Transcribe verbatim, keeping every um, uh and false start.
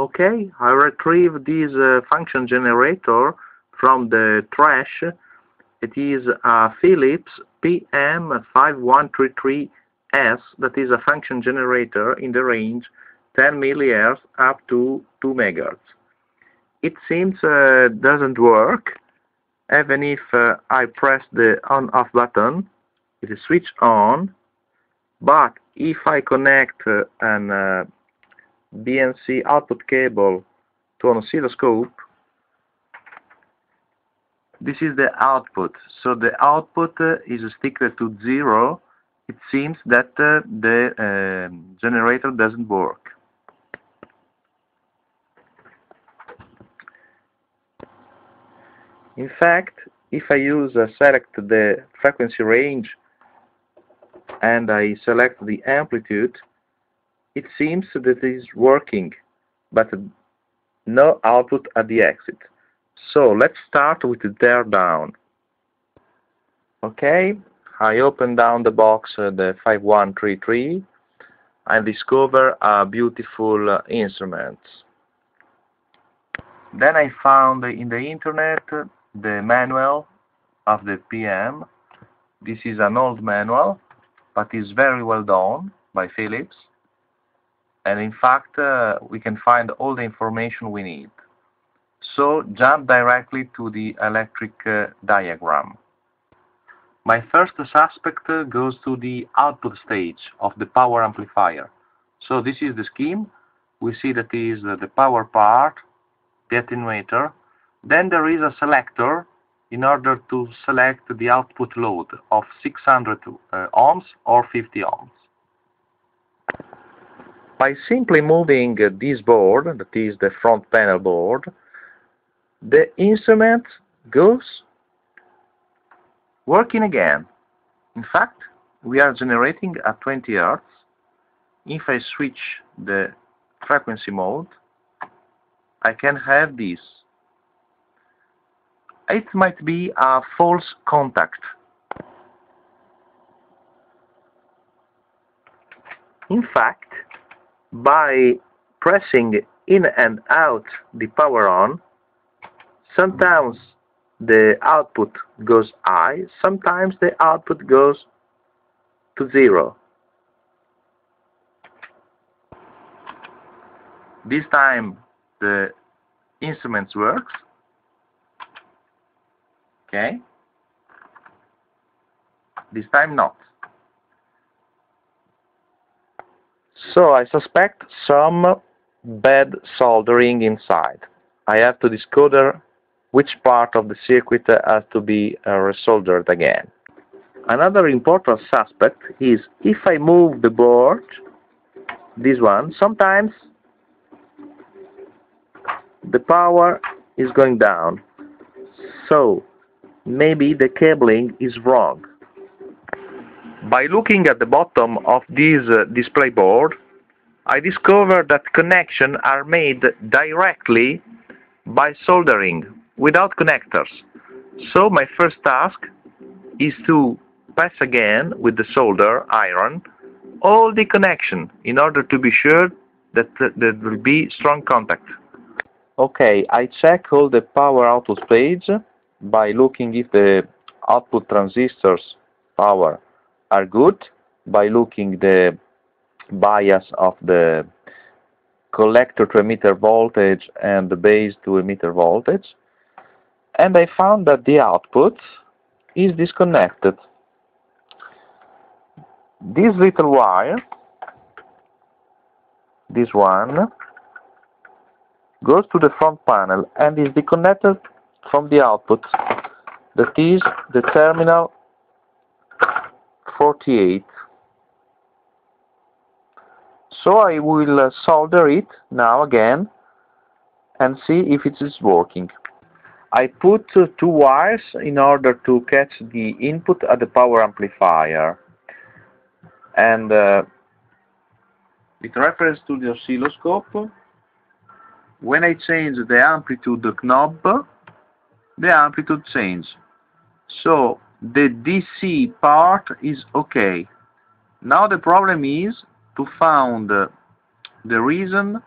Okay, I retrieve this uh, function generator from the trash. It is a Philips P M five one three three S, that is a function generator in the range ten millihertz up to two megahertz. It seems uh, doesn't work. Even if uh, I press the on-off button, it is switched on, but if I connect uh, an uh, B N C output cable to an oscilloscope, this is the output. So the output uh, is sticker to zero. It seems that uh, the uh, generator doesn't work. In fact, if I use uh, select the frequency range and I select the amplitude, it seems that it is working, but no output at the exit. So let's start with the tear down. Okay, I open down the box, uh, the five one three three, and discover a beautiful uh, instrument. Then I found in the internet the manual of the P M. This is an old manual, but is very well done by Philips. And in fact, uh, we can find all the information we need. So jump directly to the electric uh, diagram. My first suspect uh, goes to the output stage of the power amplifier. So this is the scheme. We see that is uh, the power part, the attenuator. Then there is a selector in order to select the output load of six hundred uh, ohms or fifty ohms. By simply moving this board, that is the front panel board, the instrument goes working again. In fact, we are generating at twenty hertz. If I switch the frequency mode, I can have this. It might be a false contact. In fact, by pressing in and out the power on, sometimes the output goes high, sometimes the output goes to zero. This time the instrument works. Okay. This time not. So I suspect some bad soldering inside. I have to discover which part of the circuit has to be uh, resoldered again. Another important suspect is if I move the board, this one, sometimes the power is going down. So maybe the cabling is wrong. By looking at the bottom of this uh, display board, I discovered that connections are made directly by soldering, without connectors. So my first task is to pass again with the solder iron all the connection in order to be sure that uh, there will be strong contact. Okay, I check all the power output page by looking if the output transistors power are good, by looking the bias of the collector to emitter voltage and the base to emitter voltage, and I found that the output is disconnected. This little wire, this one, goes to the front panel and is disconnected from the output, that is the terminal forty-eight. So I will uh, solder it now again and see if it is working. I put uh, two wires in order to catch the input at the power amplifier, and uh, with reference to the oscilloscope, when I change the amplitude knob, the amplitude changes. So the D C part is okay. Now the problem is to find the reason